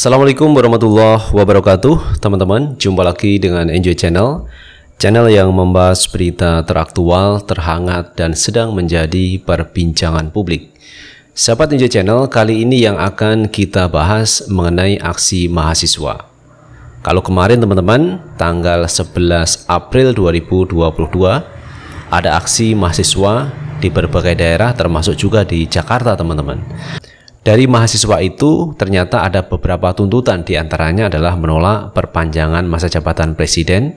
Assalamualaikum warahmatullahi wabarakatuh, teman-teman. Jumpa lagi dengan Enjoy Channel, channel yang membahas berita teraktual, terhangat, dan sedang menjadi perbincangan publik. Sahabat Enjoy Channel, kali ini yang akan kita bahas mengenai aksi mahasiswa. Kalau kemarin teman-teman, tanggal 11 April 2022, ada aksi mahasiswa di berbagai daerah, termasuk juga di Jakarta, teman-teman. Dari mahasiswa itu ternyata ada beberapa tuntutan, diantaranya adalah menolak perpanjangan masa jabatan presiden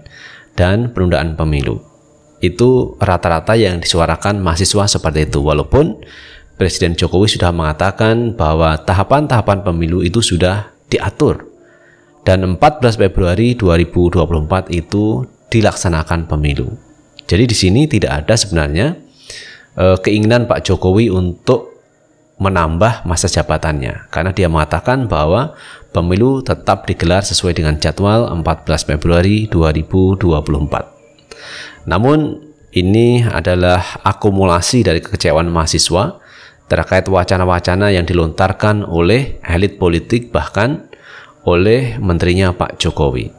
dan penundaan pemilu. Itu rata-rata yang disuarakan mahasiswa seperti itu, walaupun Presiden Jokowi sudah mengatakan bahwa tahapan-tahapan pemilu itu sudah diatur dan 14 Februari 2024 itu dilaksanakan pemilu. Jadi di sini tidak ada sebenarnya keinginan Pak Jokowi untuk menambah masa jabatannya, karena dia mengatakan bahwa pemilu tetap digelar sesuai dengan jadwal 14 Februari 2024. Namun ini adalah akumulasi dari kekecewaan mahasiswa terkait wacana-wacana yang dilontarkan oleh elit politik, bahkan oleh menterinya Pak Jokowi.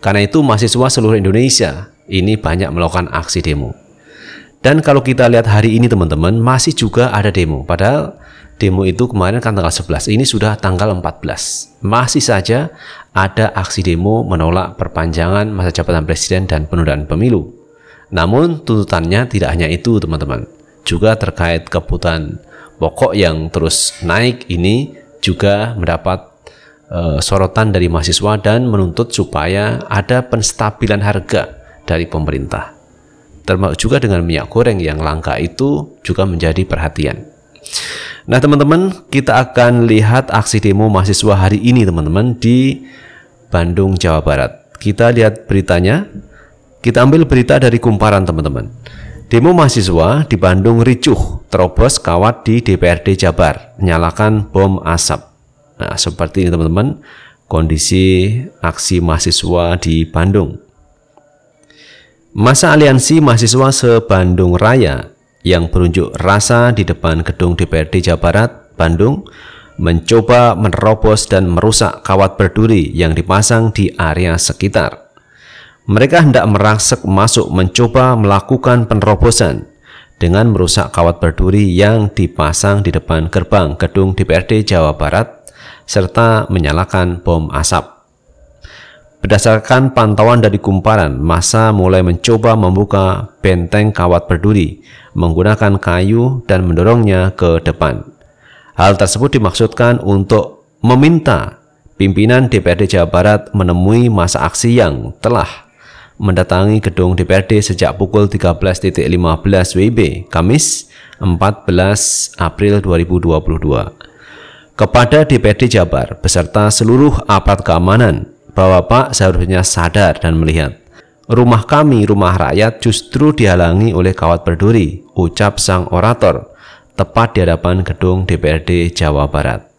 Karena itu mahasiswa seluruh Indonesia ini banyak melakukan aksi demo. Dan kalau kita lihat hari ini teman-teman, masih juga ada demo. Padahal demo itu kemarin kan tanggal 11, ini sudah tanggal 14. Masih saja ada aksi demo menolak perpanjangan masa jabatan presiden dan penundaan pemilu. Namun tuntutannya tidak hanya itu teman-teman. Juga terkait kebutuhan pokok yang terus naik ini juga mendapat sorotan dari mahasiswa dan menuntut supaya ada penstabilan harga dari pemerintah. Termasuk juga dengan minyak goreng yang langka itu juga menjadi perhatian. Nah teman-teman, kita akan lihat aksi demo mahasiswa hari ini teman-teman di Bandung, Jawa Barat. Kita lihat beritanya. Kita ambil berita dari Kumparan teman-teman. Demo mahasiswa di Bandung ricuh, terobos kawat di DPRD Jabar, menyalakan bom asap. Nah seperti ini teman-teman, kondisi aksi mahasiswa di Bandung. Masa aliansi mahasiswa se-Bandung Raya yang berunjuk rasa di depan gedung DPRD Jawa Barat, Bandung, mencoba menerobos dan merusak kawat berduri yang dipasang di area sekitar. Mereka hendak merangsek masuk mencoba melakukan penerobosan dengan merusak kawat berduri yang dipasang di depan gerbang gedung DPRD Jawa Barat serta menyalakan bom asap. Berdasarkan pantauan dari Kumparan, massa mulai mencoba membuka benteng kawat berduri menggunakan kayu dan mendorongnya ke depan. Hal tersebut dimaksudkan untuk meminta pimpinan DPRD Jawa Barat menemui massa aksi yang telah mendatangi gedung DPRD sejak pukul 13.15 WIB, Kamis 14 April 2022. Kepada DPRD Jabar beserta seluruh aparat keamanan, bahwa Pak seharusnya sadar dan melihat rumah kami, rumah rakyat justru dihalangi oleh kawat berduri, ucap sang orator tepat di hadapan gedung DPRD Jawa Barat.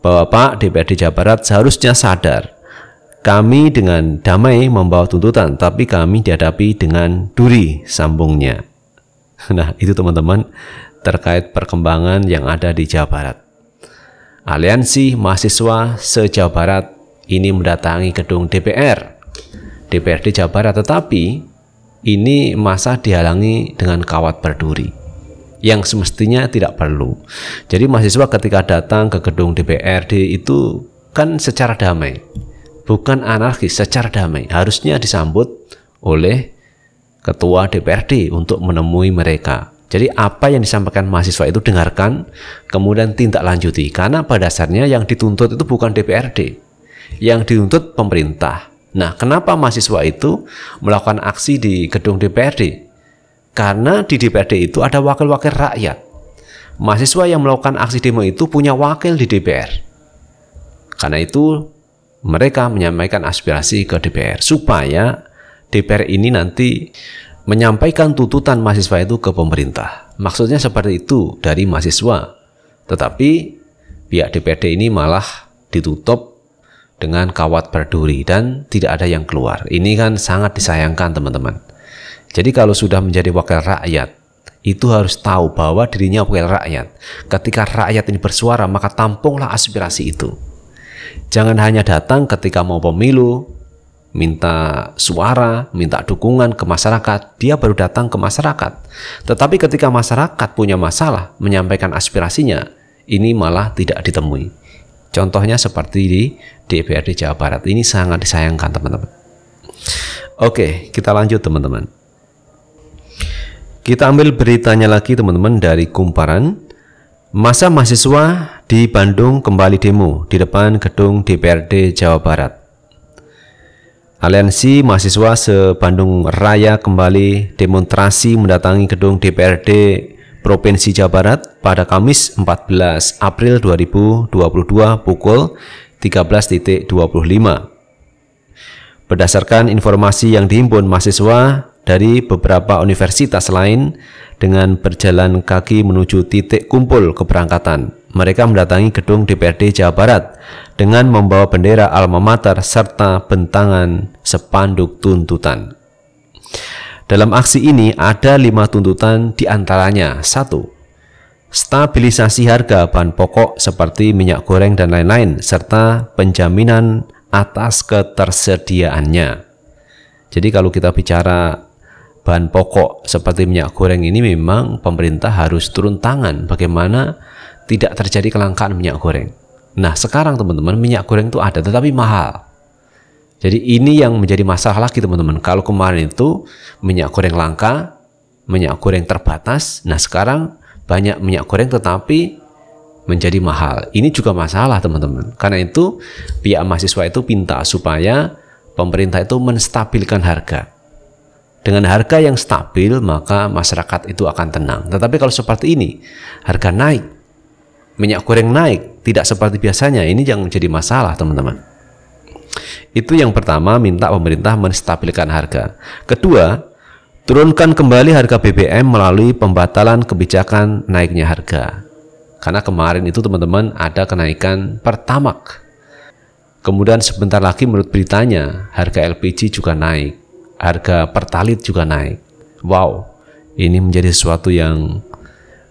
Bahwa Pak DPRD Jawa Barat seharusnya sadar, kami dengan damai membawa tuntutan tapi kami dihadapi dengan duri, sambungnya. Nah itu teman-teman terkait perkembangan yang ada di Jawa Barat. Aliansi mahasiswa se-Jawa Barat ini mendatangi gedung DPRD Jawa Barat, tetapi ini masa dihalangi dengan kawat berduri yang semestinya tidak perlu. Jadi mahasiswa ketika datang ke gedung DPRD itu kan secara damai, bukan anarkis, secara damai. Harusnya disambut oleh ketua DPRD untuk menemui mereka. Jadi apa yang disampaikan mahasiswa itu dengarkan, kemudian tindak lanjuti. Karena pada dasarnya yang dituntut itu bukan DPRD, yang dituntut pemerintah. Nah, kenapa mahasiswa itu melakukan aksi di gedung DPRD? Karena di DPRD itu ada wakil-wakil rakyat. Mahasiswa yang melakukan aksi demo itu punya wakil di DPR. Karena itu mereka menyampaikan aspirasi ke DPR supaya DPR ini nanti menyampaikan tuntutan mahasiswa itu ke pemerintah. Maksudnya seperti itu dari mahasiswa. Tetapi pihak DPRD ini malah ditutup dengan kawat berduri dan tidak ada yang keluar. Ini kan sangat disayangkan teman-teman. Jadi kalau sudah menjadi wakil rakyat, itu harus tahu bahwa dirinya wakil rakyat. Ketika rakyat ini bersuara, maka tampunglah aspirasi itu. Jangan hanya datang ketika mau pemilu, minta suara, minta dukungan ke masyarakat, dia baru datang ke masyarakat. Tetapi ketika masyarakat punya masalah, menyampaikan aspirasinya, ini malah tidak ditemui. Contohnya seperti di DPRD Jawa Barat. Ini sangat disayangkan, teman-teman. Oke, kita lanjut, teman-teman. Kita ambil beritanya lagi, teman-teman, dari Kumparan. Masa mahasiswa di Bandung kembali demo di depan gedung DPRD Jawa Barat. Aliansi mahasiswa se-Bandung Raya kembali demonstrasi mendatangi gedung DPRD Provinsi Jawa Barat pada Kamis 14 April 2022 pukul 13.25. Berdasarkan informasi yang dihimpun mahasiswa dari beberapa universitas lain, dengan berjalan kaki menuju titik kumpul keberangkatan, mereka mendatangi gedung DPRD Jawa Barat dengan membawa bendera alma mater serta bentangan spanduk tuntutan. Dalam aksi ini ada 5 tuntutan, diantaranya: 1. Stabilisasi harga bahan pokok seperti minyak goreng dan lain-lain, serta penjaminan atas ketersediaannya. Jadi kalau kita bicara bahan pokok seperti minyak goreng ini, memang pemerintah harus turun tangan bagaimana tidak terjadi kelangkaan minyak goreng. Nah, sekarang teman-teman, minyak goreng itu ada tetapi mahal. Jadi ini yang menjadi masalah lagi, teman-teman. Kalau kemarin itu minyak goreng langka, minyak goreng terbatas, nah sekarang banyak minyak goreng tetapi menjadi mahal. Ini juga masalah, teman-teman. Karena itu pihak mahasiswa itu pinta supaya pemerintah itu menstabilkan harga. Dengan harga yang stabil, maka masyarakat itu akan tenang. Tetapi kalau seperti ini, harga naik, minyak goreng naik, tidak seperti biasanya, ini yang menjadi masalah, teman-teman. Itu yang pertama, minta pemerintah menstabilkan harga. Kedua, turunkan kembali harga BBM melalui pembatalan kebijakan naiknya harga. Karena kemarin itu, teman-teman, ada kenaikan Pertamax. Kemudian sebentar lagi menurut beritanya, harga LPG juga naik, harga Pertalite juga naik. Wow, ini menjadi sesuatu yang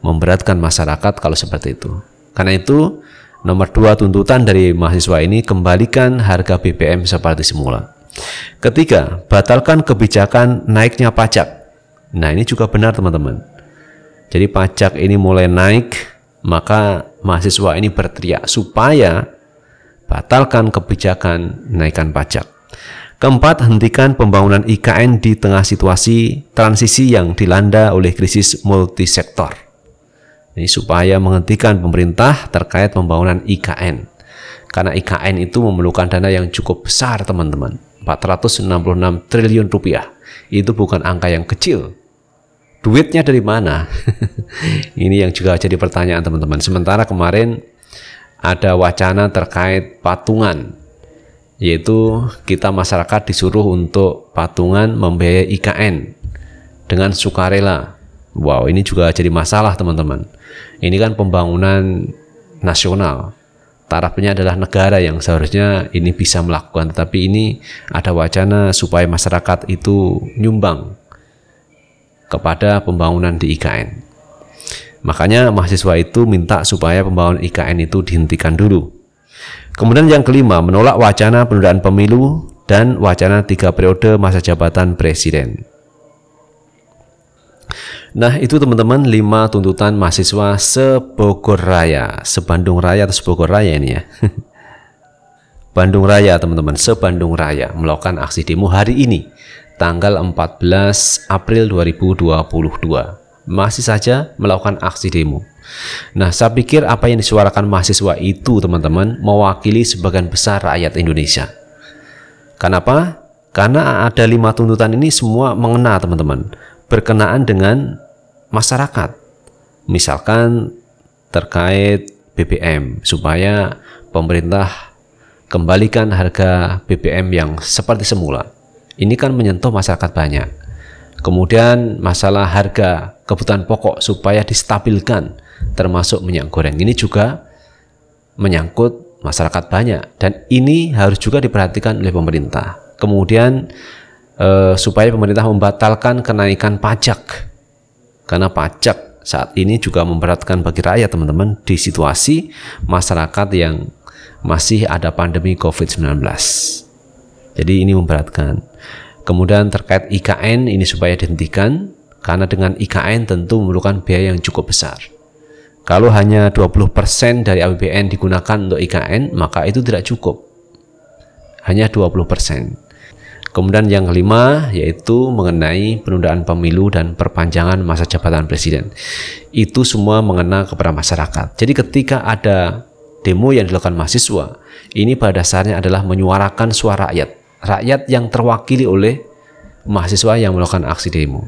memberatkan masyarakat kalau seperti itu. Karena itu, nomor 2 tuntutan dari mahasiswa ini, kembalikan harga BBM seperti semula. Ketiga, batalkan kebijakan naiknya pajak. Nah, ini juga benar, teman-teman. Jadi pajak ini mulai naik, maka mahasiswa ini berteriak supaya batalkan kebijakan naikkan pajak. Keempat, hentikan pembangunan IKN di tengah situasi transisi yang dilanda oleh krisis multisektor. Ini supaya menghentikan pemerintah terkait pembangunan IKN. Karena IKN itu memerlukan dana yang cukup besar, teman-teman. 466 triliun rupiah. Itu bukan angka yang kecil. Duitnya dari mana? Ini yang juga jadi pertanyaan, teman-teman. Sementara kemarin ada wacana terkait patungan. Yaitu kita masyarakat disuruh untuk patungan membiayai IKN dengan sukarela. Wow, ini juga jadi masalah, teman-teman. Ini kan pembangunan nasional. Tarafnya adalah negara yang seharusnya ini bisa melakukan. Tetapi ini ada wacana supaya masyarakat itu nyumbang kepada pembangunan di IKN. Makanya mahasiswa itu minta supaya pembangunan IKN itu dihentikan dulu. Kemudian yang kelima, menolak wacana penundaan pemilu dan wacana 3 periode masa jabatan presiden. Nah, itu teman-teman 5 tuntutan mahasiswa se-Bogor Raya, se-Bandung Raya atau se-Bogor Raya ini ya. Bandung Raya, teman-teman, se-Bandung Raya melakukan aksi demo hari ini tanggal 14 April 2022. Masih saja melakukan aksi demo. Nah, saya pikir apa yang disuarakan mahasiswa itu, teman-teman, mewakili sebagian besar rakyat Indonesia. Kenapa? Karena ada 5 tuntutan ini semua mengena, teman-teman, berkenaan dengan masyarakat. Misalkan terkait BBM, supaya pemerintah kembalikan harga BBM yang seperti semula. Ini kan menyentuh masyarakat banyak. Kemudian masalah harga kebutuhan pokok supaya distabilkan, termasuk minyak goreng. Ini juga menyangkut masyarakat banyak dan ini harus juga diperhatikan oleh pemerintah. Kemudian supaya pemerintah membatalkan kenaikan pajak, karena pajak saat ini juga memberatkan bagi rakyat, teman-teman, di situasi masyarakat yang masih ada pandemi COVID-19. Jadi ini memberatkan. Kemudian terkait IKN ini supaya dihentikan, karena dengan IKN tentu memerlukan biaya yang cukup besar. Kalau hanya 20% dari APBN digunakan untuk IKN, maka itu tidak cukup. Hanya 20%. Kemudian yang kelima yaitu mengenai penundaan pemilu dan perpanjangan masa jabatan presiden. Itu semua mengena kepada masyarakat. Jadi ketika ada demo yang dilakukan mahasiswa, ini pada dasarnya adalah menyuarakan suara rakyat. Rakyat yang terwakili oleh mahasiswa yang melakukan aksi demo.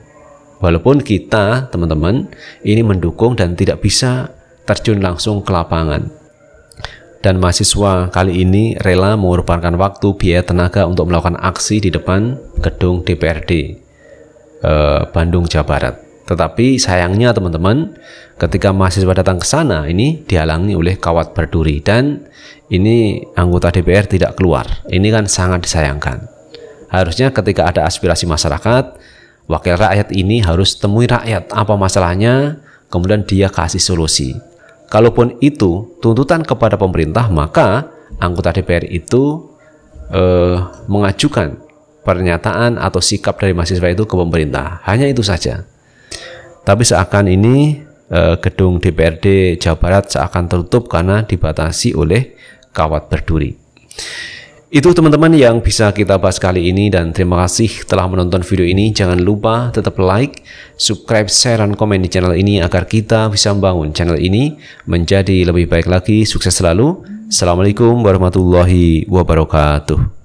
Walaupun kita, teman-teman, ini mendukung dan tidak bisa terjun langsung ke lapangan. Dan mahasiswa kali ini rela mengorbankan waktu, biaya, tenaga untuk melakukan aksi di depan gedung DPRD Bandung, Jawa Barat. Tetapi sayangnya teman-teman, ketika mahasiswa datang ke sana, ini dihalangi oleh kawat berduri dan ini anggota DPR tidak keluar. Ini kan sangat disayangkan. Harusnya ketika ada aspirasi masyarakat, wakil rakyat ini harus temui rakyat apa masalahnya, kemudian dia kasih solusi. Kalaupun itu tuntutan kepada pemerintah, maka anggota DPR itu mengajukan pernyataan atau sikap dari mahasiswa itu ke pemerintah. Hanya itu saja. Tapi seakan ini gedung DPRD Jawa Barat seakan tertutup karena dibatasi oleh kawat berduri. Itu teman-teman yang bisa kita bahas kali ini, dan terima kasih telah menonton video ini. Jangan lupa tetap like, subscribe, share, dan komen di channel ini agar kita bisa membangun channel ini menjadi lebih baik lagi. Sukses selalu. Assalamualaikum warahmatullahi wabarakatuh.